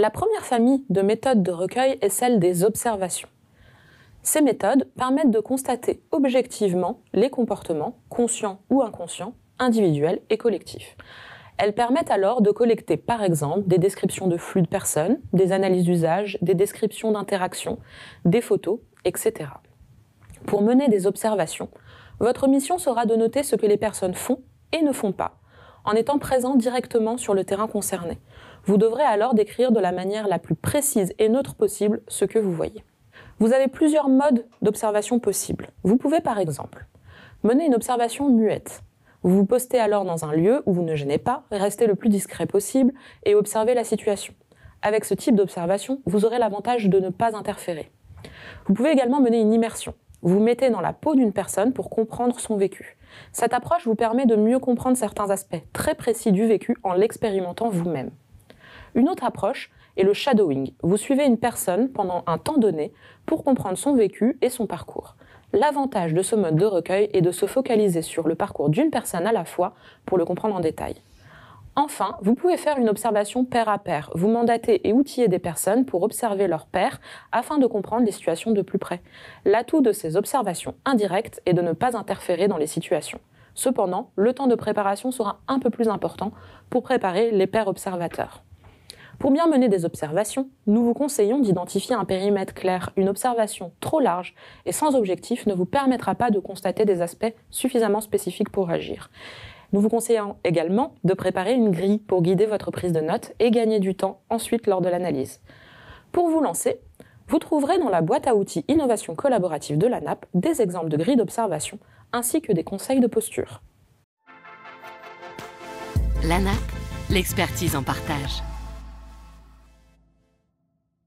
La première famille de méthodes de recueil est celle des observations. Ces méthodes permettent de constater objectivement les comportements, conscients ou inconscients, individuels et collectifs. Elles permettent alors de collecter, par exemple, des descriptions de flux de personnes, des analyses d'usage, des descriptions d'interactions, des photos, etc. Pour mener des observations, votre mission sera de noter ce que les personnes font et ne font pas, en étant présent directement sur le terrain concerné. Vous devrez alors décrire de la manière la plus précise et neutre possible ce que vous voyez. Vous avez plusieurs modes d'observation possibles. Vous pouvez par exemple mener une observation muette. Vous vous postez alors dans un lieu où vous ne gênez pas, restez le plus discret possible et observez la situation. Avec ce type d'observation, vous aurez l'avantage de ne pas interférer. Vous pouvez également mener une immersion. Vous vous mettez dans la peau d'une personne pour comprendre son vécu. Cette approche vous permet de mieux comprendre certains aspects très précis du vécu en l'expérimentant vous-même. Une autre approche est le shadowing. Vous suivez une personne pendant un temps donné pour comprendre son vécu et son parcours. L'avantage de ce mode de recueil est de se focaliser sur le parcours d'une personne à la fois pour le comprendre en détail. Enfin, vous pouvez faire une observation pair à pair. Vous mandatez et outillez des personnes pour observer leurs pairs afin de comprendre les situations de plus près. L'atout de ces observations indirectes est de ne pas interférer dans les situations. Cependant, le temps de préparation sera un peu plus important pour préparer les pairs observateurs. Pour bien mener des observations, nous vous conseillons d'identifier un périmètre clair. Une observation trop large et sans objectif ne vous permettra pas de constater des aspects suffisamment spécifiques pour agir. Nous vous conseillons également de préparer une grille pour guider votre prise de notes et gagner du temps ensuite lors de l'analyse. Pour vous lancer, vous trouverez dans la boîte à outils Innovation collaborative de l'ANAP des exemples de grilles d'observation ainsi que des conseils de posture. L'ANAP, l'expertise en partage.